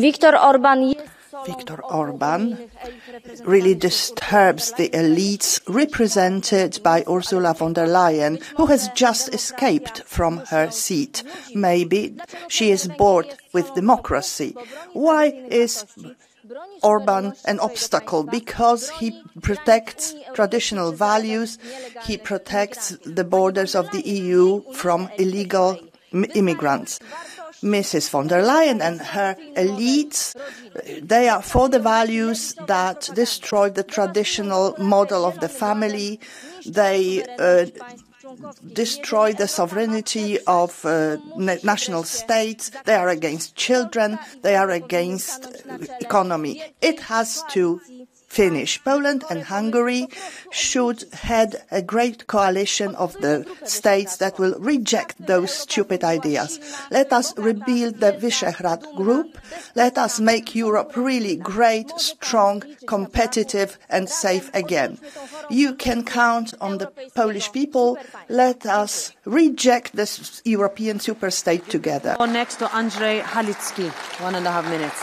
Viktor Orban really disturbs the elites represented by Ursula von der Leyen, who has just escaped from her seat. Maybe she is bored with democracy. Why is Orban an obstacle? Because he protects traditional values, he protects the borders of the EU from illegal immigrants. Mrs. von der Leyen and her elites, they are for the values that destroy the traditional model of the family. They destroy the sovereignty of national states. They are against children. They are against economy. It has to finish. Poland and Hungary should head a great coalition of the states that will reject those stupid ideas. Let us rebuild the Visegrad group. Let us make Europe really great, strong, competitive and safe again. You can count on the Polish people. Let us reject this European superstate together. Next to Andrzej Halicki, 1.5 minutes.